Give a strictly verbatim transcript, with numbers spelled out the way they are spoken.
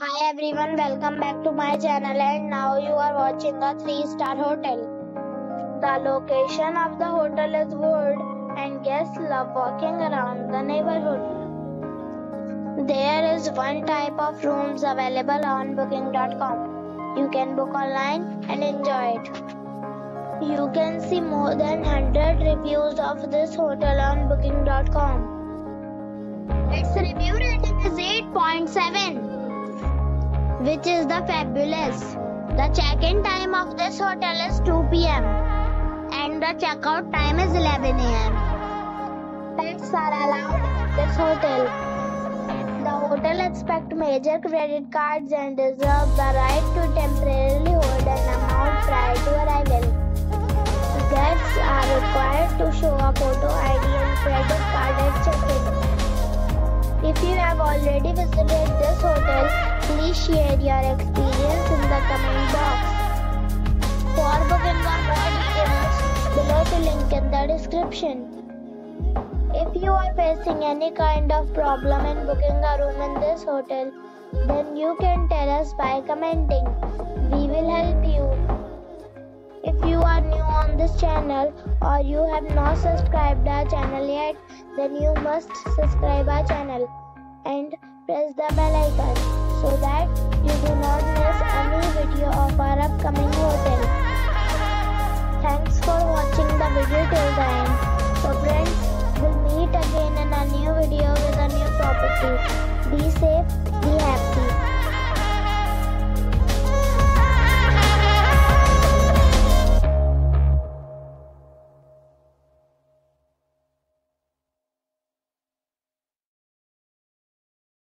Hi everyone, welcome back to my channel and now you are watching a three star hotel. The location of the hotel is good and guests love walking around the neighborhood. There is one type of rooms available on booking dot com. You can book online and enjoy it. You can see more than one hundred reviews of this hotel on booking dot com. Its review rating is eight point seven. which is the fabulous. The check-in time of this hotel is two P M and the check-out time is eleven A M Pets are allowed at this hotel. The hotel accepts major credit cards and reserves the right to temporarily hold an amount prior to arrival. Guests are required to show a photo I D and credit card at check-in. If you have already visited this hotel, please share your experience in the comment box. For booking or more details, below the link in the description. If you are facing any kind of problem in booking a room in this hotel, then you can tell us by commenting. We will help you. If you are new on this channel or you have not subscribed our channel yet, then you must subscribe our channel and press the bell icon, so that you do not miss any video of our upcoming hotel. Thanks for watching the video till the end. So friends, we'll meet again in a new video with a new property. Be safe, be happy.